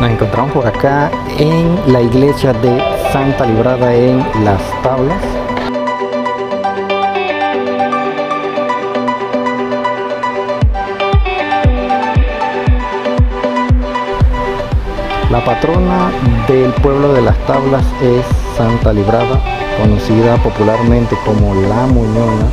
Nos encontramos por acá en la iglesia de Santa Librada en Las Tablas. La patrona del pueblo de Las Tablas es Santa Librada, conocida popularmente como La Muñona.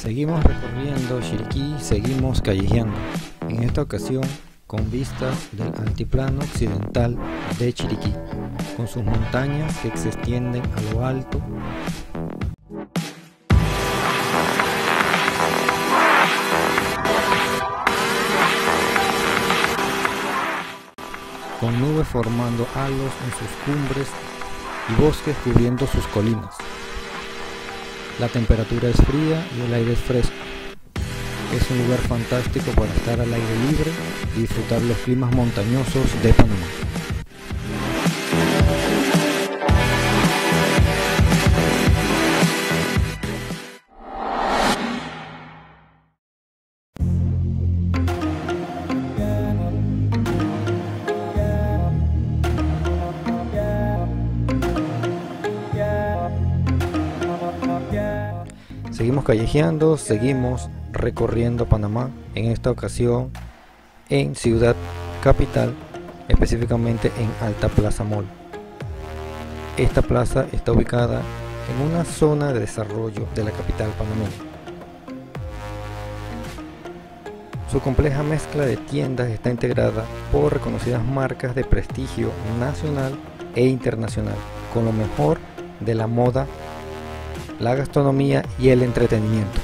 Seguimos recorriendo Chiriquí, seguimos callejeando, en esta ocasión con vistas del altiplano occidental de Chiriquí, con sus montañas que se extienden a lo alto. Con nubes formando halos en sus cumbres y bosques cubriendo sus colinas. La temperatura es fría y el aire es fresco. Es un lugar fantástico para estar al aire libre y disfrutar los climas montañosos de Panamá. Seguimos callejeando, seguimos recorriendo Panamá, en esta ocasión en Ciudad Capital, específicamente en Alta Plaza Mall. Esta plaza está ubicada en una zona de desarrollo de la capital panameña. Su compleja mezcla de tiendas está integrada por reconocidas marcas de prestigio nacional e internacional, con lo mejor de la moda, la gastronomía y el entretenimiento.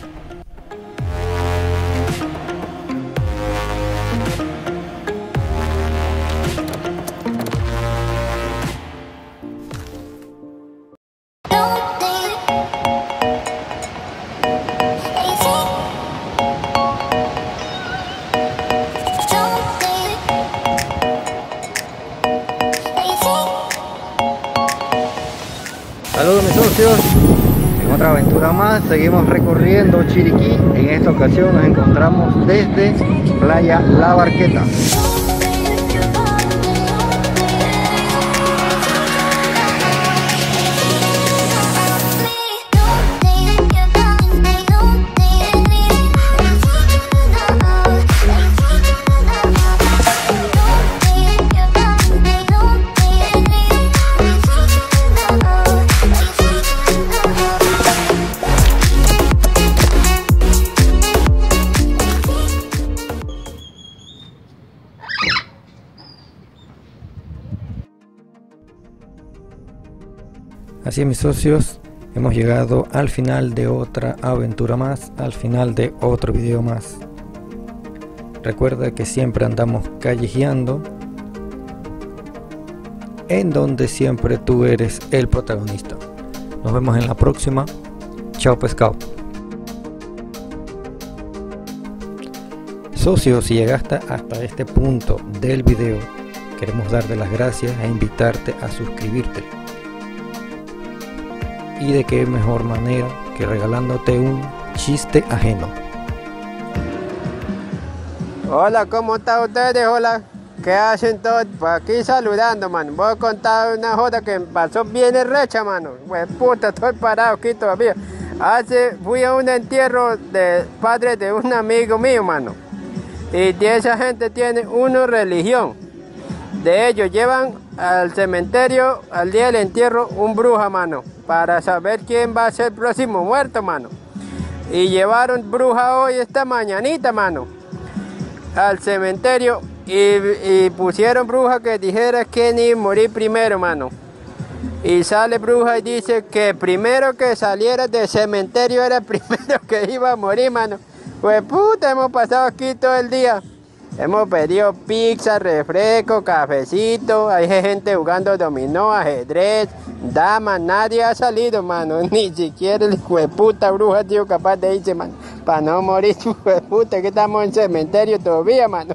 Saludos mis socios, en otra aventura más seguimos recorriendo Chiriquí. En esta ocasión nos encontramos desde Playa La Barqueta. Así es mis socios, hemos llegado al final de otra aventura más, al final de otro video más. Recuerda que siempre andamos callejeando, en donde siempre tú eres el protagonista. Nos vemos en la próxima. Chao pescado. Socios, si llegaste hasta este punto del video, queremos darte las gracias e invitarte a suscribirte. Y de qué mejor manera que regalándote un chiste ajeno. Hola, ¿cómo están ustedes? Hola, ¿qué hacen todos? Pues aquí saludando, mano. Voy a contar una joda que me pasó bien recha, mano. Pues puta, estoy parado aquí todavía. Fui a un entierro de padre de un amigo mío, mano. Y esa gente tiene una religión. De ellos llevan al cementerio, al día del entierro, un bruja, mano, para saber quién va a ser el próximo muerto, mano. Y llevaron bruja hoy, esta mañanita, mano, al cementerio y pusieron bruja que dijera quién iba a morir primero, mano. Y sale bruja y dice que primero que saliera del cementerio era el primero que iba a morir, mano. Pues puta, hemos pasado aquí todo el día. Hemos pedido pizza, refresco, cafecito. Hay gente jugando dominó, ajedrez, damas. Nadie ha salido, mano. Ni siquiera el hijueputa bruja ha sido capaz de irse, mano. Para no morir, hijueputa, que estamos en cementerio todavía, mano.